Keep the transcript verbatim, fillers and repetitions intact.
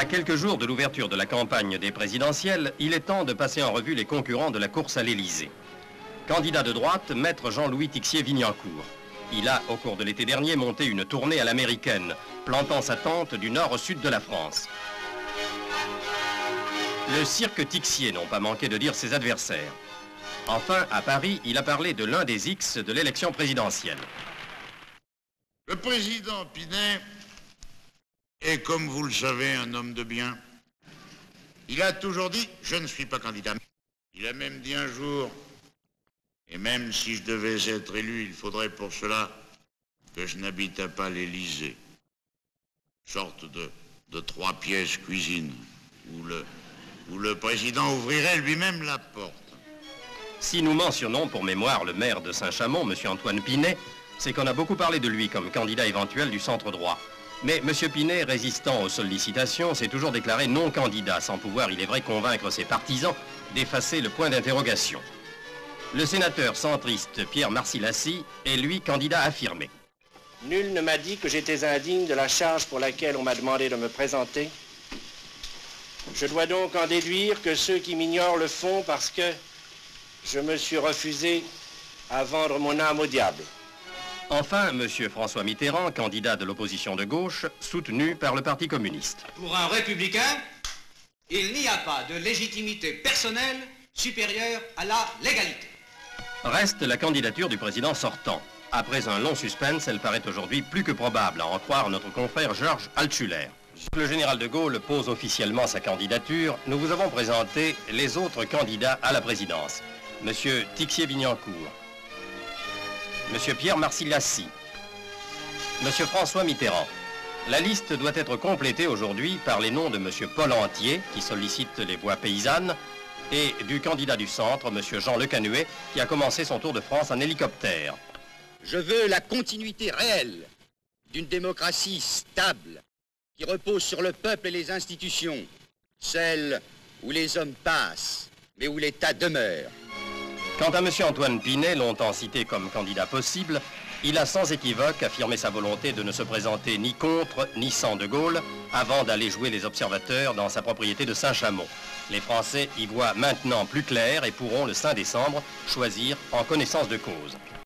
À quelques jours de l'ouverture de la campagne des présidentielles, il est temps de passer en revue les concurrents de la course à l'Élysée. Candidat de droite, maître Jean-Louis Tixier-Vignancourt. Il a, au cours de l'été dernier, monté une tournée à l'américaine, plantant sa tente du nord au sud de la France. Le cirque Tixier n'ont pas manqué de dire ses adversaires. Enfin, à Paris, il a parlé de l'un des X de l'élection présidentielle. Le président Pinay est, comme vous le savez, un homme de bien. Il a toujours dit « je ne suis pas candidat ». Il a même dit un jour « et même si je devais être élu, il faudrait pour cela que je n'habite pas l'Élysée ». Sorte de, de trois pièces cuisine où le, où le président ouvrirait lui-même la porte. Si nous mentionnons pour mémoire le maire de Saint Chamond, M. Antoine Pinay, c'est qu'on a beaucoup parlé de lui comme candidat éventuel du centre droit. Mais M. Pinay, résistant aux sollicitations, s'est toujours déclaré non-candidat, sans pouvoir, il est vrai, convaincre ses partisans d'effacer le point d'interrogation. Le sénateur centriste Pierre Marcilhacy est, lui, candidat affirmé. Nul ne m'a dit que j'étais indigne de la charge pour laquelle on m'a demandé de me présenter. Je dois donc en déduire que ceux qui m'ignorent le font parce que je me suis refusé à vendre mon âme au diable. Enfin, M. François Mitterrand, candidat de l'opposition de gauche, soutenu par le Parti communiste. Pour un républicain, il n'y a pas de légitimité personnelle supérieure à la légalité. Reste la candidature du président sortant. Après un long suspense, elle paraît aujourd'hui plus que probable, à en croire notre confrère Georges Altschuler. Le général de Gaulle pose officiellement sa candidature. Nous vous avons présenté les autres candidats à la présidence. M. Tixier-Vignancourt, M. Pierre Marcilhacy, M. François Mitterrand. La liste doit être complétée aujourd'hui par les noms de M. Paul Antier, qui sollicite les voix paysannes, et du candidat du centre, M. Jean Lecanuet, qui a commencé son tour de France en hélicoptère. Je veux la continuité réelle d'une démocratie stable, qui repose sur le peuple et les institutions, celle où les hommes passent, mais où l'État demeure. Quant à M. Antoine Pinay, longtemps cité comme candidat possible, il a sans équivoque affirmé sa volonté de ne se présenter ni contre ni sans de Gaulle avant d'aller jouer les observateurs dans sa propriété de Saint-Chamond. Les Français y voient maintenant plus clair et pourront le cinq décembre choisir en connaissance de cause.